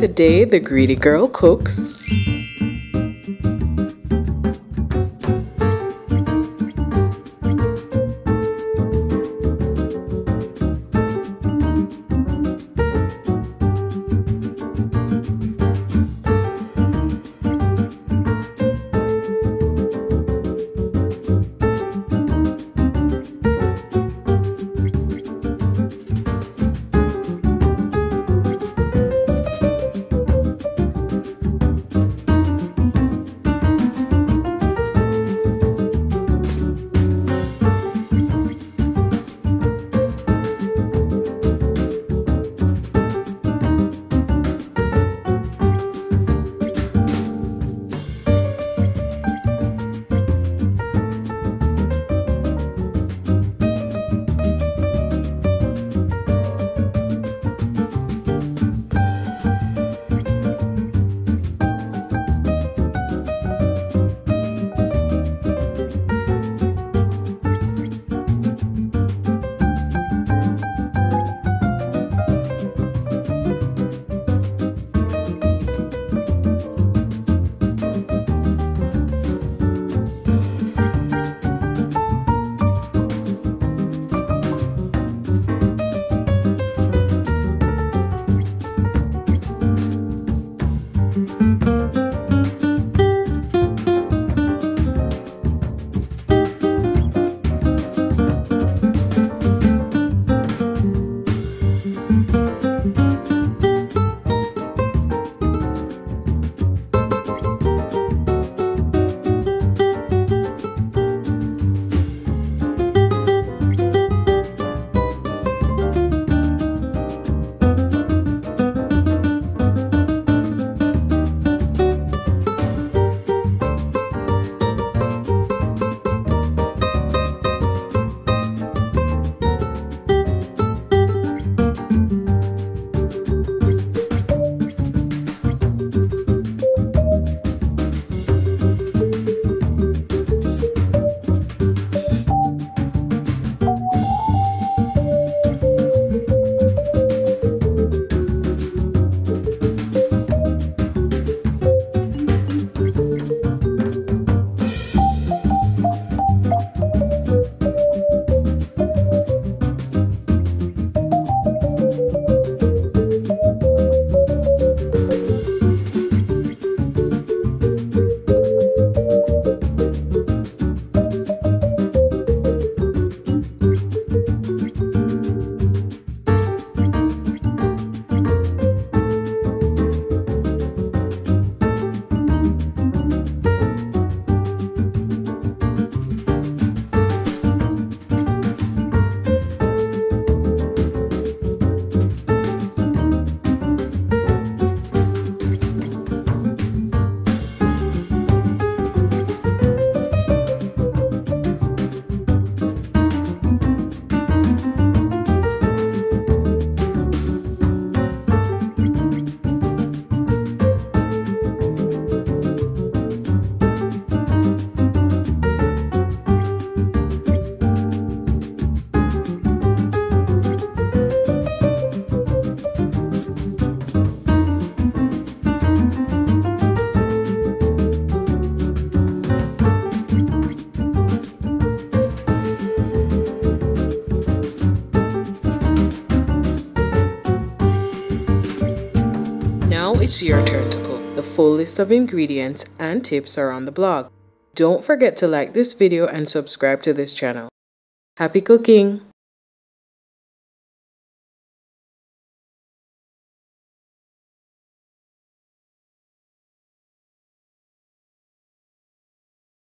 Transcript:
Today, the Greedy Girl cooks . Now it's your turn to cook. The full list of ingredients and tips are on the blog. Don't forget to like this video and subscribe to this channel. Happy cooking!